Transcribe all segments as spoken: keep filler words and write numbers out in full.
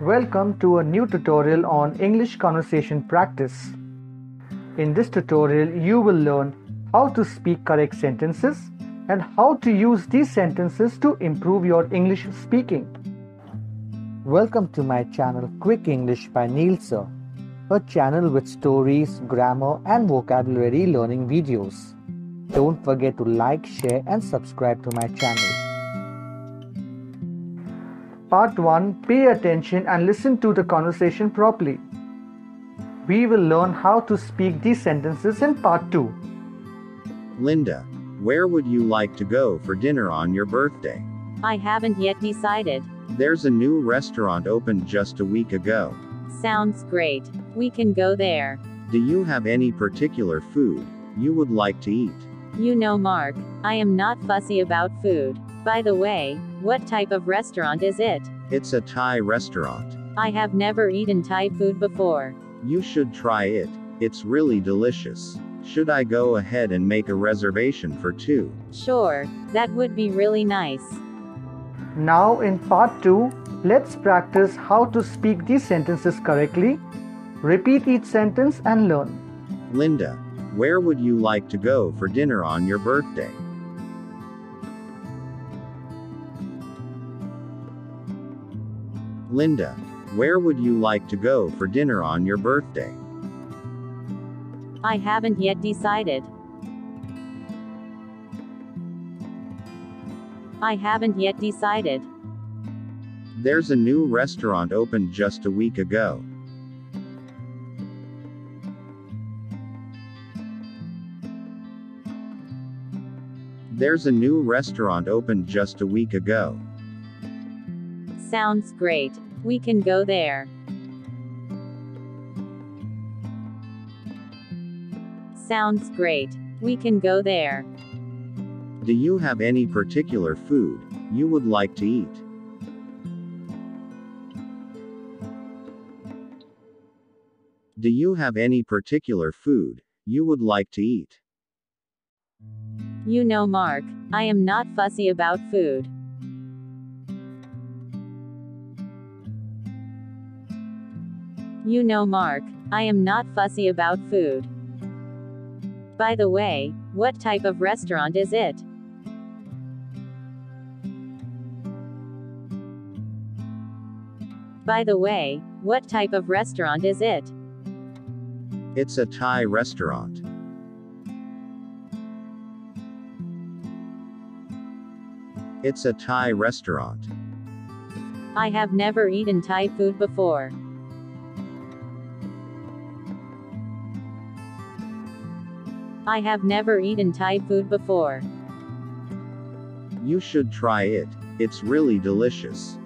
Welcome to a new tutorial on English conversation practice. In this tutorial, you will learn how to speak correct sentences and how to use these sentences to improve your English speaking. Welcome to my channel Quick English by Neil Sir, a channel with stories, grammar and vocabulary learning videos. Don't forget to like, share and subscribe to my channel. Part one. Pay attention and listen to the conversation properly. We will learn how to speak these sentences in Part two. Linda, where would you like to go for dinner on your birthday? I haven't yet decided. There's a new restaurant opened just a week ago. Sounds great. We can go there. Do you have any particular food you would like to eat? You know, Mark, I am not fussy about food. By the way, what type of restaurant is it? It's a Thai restaurant. I have never eaten Thai food before. You should try it. It's really delicious. Should I go ahead and make a reservation for two? Sure, that would be really nice. Now in part two, let's practice how to speak these sentences correctly. Repeat each sentence and learn. Linda, where would you like to go for dinner on your birthday? Linda, where would you like to go for dinner on your birthday? I haven't yet decided. I haven't yet decided. There's a new restaurant opened just a week ago. There's a new restaurant opened just a week ago. Sounds great. We can go there. Sounds great. We can go there. Do you have any particular food you would like to eat? Do you have any particular food you would like to eat? You know, Mark, I am not fussy about food. You know, Mark, I am not fussy about food. By the way, what type of restaurant is it? By the way, what type of restaurant is it? It's a Thai restaurant. It's a Thai restaurant. I have never eaten Thai food before. I have never eaten Thai food before. You should try it. It's really delicious.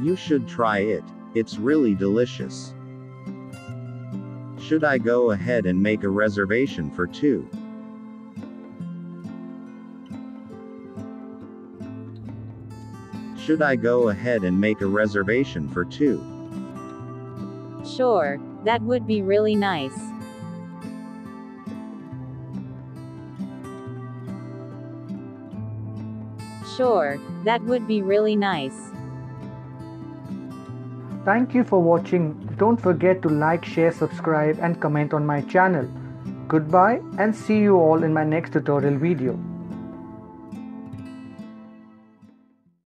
You should try it. It's really delicious. Should I go ahead and make a reservation for two? Should I go ahead and make a reservation for two? Sure, that would be really nice. Sure, that would be really nice. Thank you for watching. Don't forget to like, share, subscribe and comment on my channel. Goodbye and see you all in my next tutorial video.